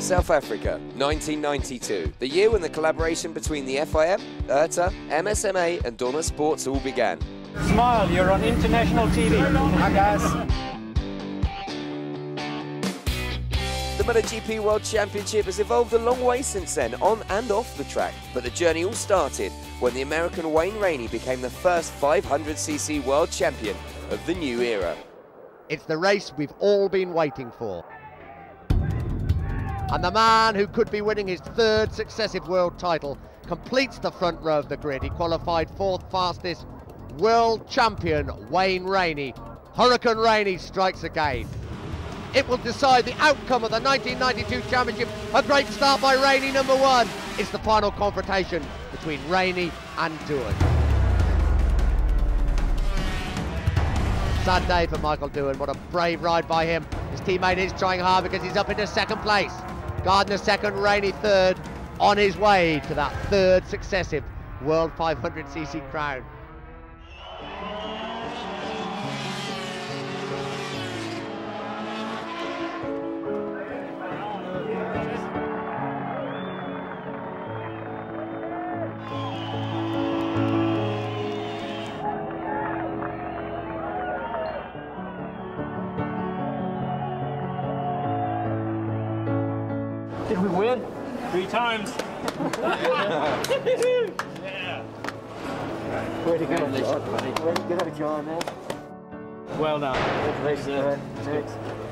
South Africa, 1992, the year when the collaboration between the FIM, IRTA, MSMA and Dorna Sports all began. Smile, you're on international TV. Hi guys. The MotoGP World Championship has evolved a long way since then, on and off the track, but the journey all started when the American Wayne Rainey became the first 500cc world champion of the new era. It's the race we've all been waiting for. And the man who could be winning his third successive world title completes the front row of the grid. He qualified fourth fastest, world champion Wayne Rainey. Hurricane Rainey strikes again. It will decide the outcome of the 1992 championship. A great start by Rainey, number one. It's the final confrontation between Rainey and Doohan. Sad day for Michael Doohan. What a brave ride by him. His teammate is trying hard because he's up into second place. Gardner second, Rainey third, on his way to that third successive World 500cc crown. Did we win? 3 times. Yeah. Way to go, John. Way to go, John, man. Well done. Congratulations.